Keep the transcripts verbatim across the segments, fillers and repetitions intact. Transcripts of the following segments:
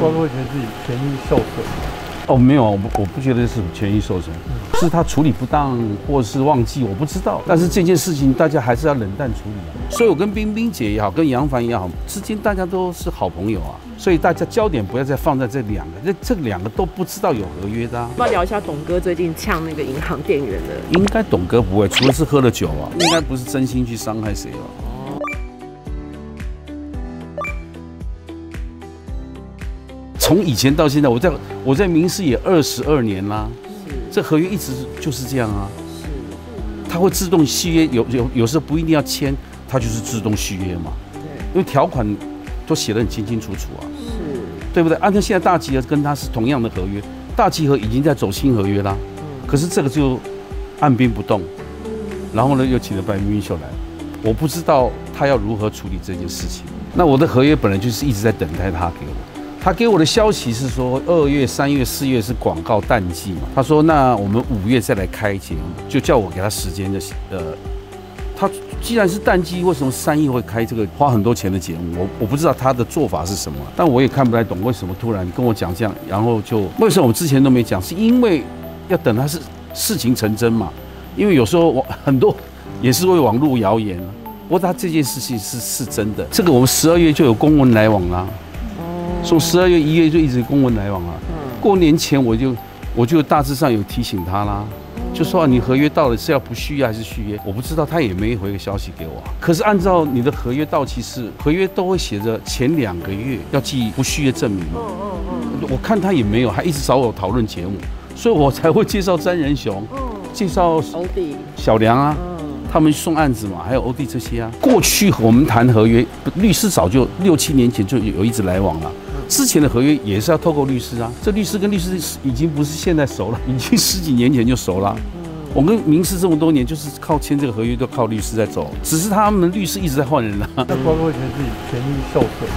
会不会觉得自己权益受损？哦，没有，我不我不觉得是权益受损，嗯、是他处理不当或是忘记，我不知道。但是这件事情大家还是要冷淡处理。所以我跟冰冰姐也好，跟杨凡也好，之间大家都是好朋友啊。所以大家焦点不要再放在这两个，这这两个都不知道有合约的、啊。要聊一下董哥最近呛那个银行店员的。应该董哥不会，除了是喝了酒啊，应该不是真心去伤害谁哦、啊。 从以前到现在，我在我在民视也二十二年啦，这合约一直就是这样啊，它会自动续约，有有有时候不一定要签，它就是自动续约嘛，因为条款都写得很清清楚楚啊，对不对？按照现在大集合跟它是同样的合约，大集合已经在走新合约啦，可是这个就按兵不动，然后呢又请了白冰冰秀来，我不知道他要如何处理这件事情。那我的合约本来就是一直在等待他给我。 他给我的消息是说，二月、三月、四月是广告淡季嘛。他说，那我们五月再来开节目，就叫我给他时间的。呃，他既然是淡季，为什么三月会开这个花很多钱的节目？我我不知道他的做法是什么，但我也看不太懂为什么突然跟我讲这样，然后就为什么我之前都没讲，是因为要等他是事情成真嘛。因为有时候我很多也是为网络谣言，不过他这件事情是是真的。这个我们十二月就有公文来往啦、啊。 从十二月、一月就一直公文来往啊。过年前我就我就大致上有提醒他啦，就说、啊、你合约到了是要不续约还是续约？我不知道，他也没回个消息给我、啊。可是按照你的合约到期是合约都会写着前两个月要寄不续约证明嘛。我看他也没有，还一直找我讨论节目，所以我才会介绍詹仁雄，介绍小梁啊，他们送案子嘛，还有欧弟这些啊。过去我们谈合约，律师早就六七年前就有一直来往了。 之前的合约也是要透过律师啊，这律师跟律师已经不是现在熟了，已经十几年前就熟了。我跟民视这么多年，就是靠签这个合约都靠律师在走，只是他们律师一直在换人了。那会不会觉得自己权益受损？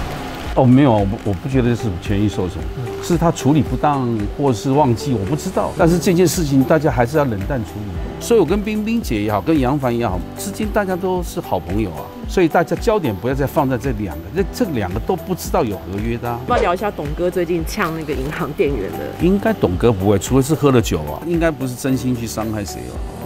哦，没有，我不我不觉得是权益受损，是他处理不当或是忘记，我不知道。但是这件事情大家还是要冷淡处理。所以我跟冰冰姐也好，跟杨凡也好，之间大家都是好朋友啊。 所以大家焦点不要再放在这两个，这这两个都不知道有合约的、啊。要聊一下董哥最近呛那个银行店员的。应该董哥不会，除了是喝了酒啊，应该不是真心去伤害谁哦、啊。